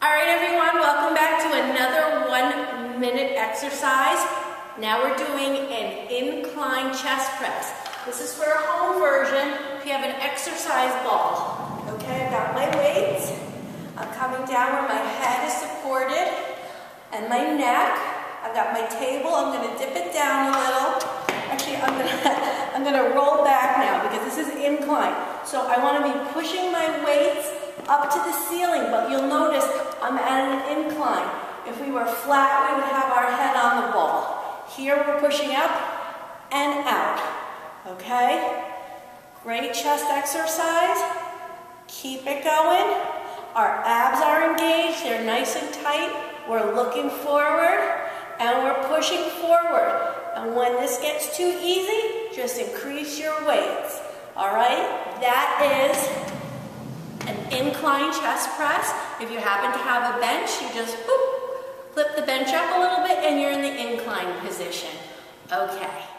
Alright everyone, welcome back to another 1 minute exercise. Now we're doing an incline chest press. This is for a home version if you have an exercise ball. Okay, I've got my weights. I'm coming down where my head is supported and my neck. I've got my table. I'm going to dip it down a little. Actually, I'm going to roll back now because this is incline. So I want to be pushing my weights up to the ceiling, but you'll notice I'm at an incline. If we were flat, we would have our head on the ball. Here we're pushing up and out, okay? Great chest exercise. Keep it going. Our abs are engaged, they're nice and tight. We're looking forward and we're pushing forward. And when this gets too easy, just increase your weights, all right? That is incline chest press. If you happen to have a bench, you just boop, flip the bench up a little bit and you're in the incline position. Okay.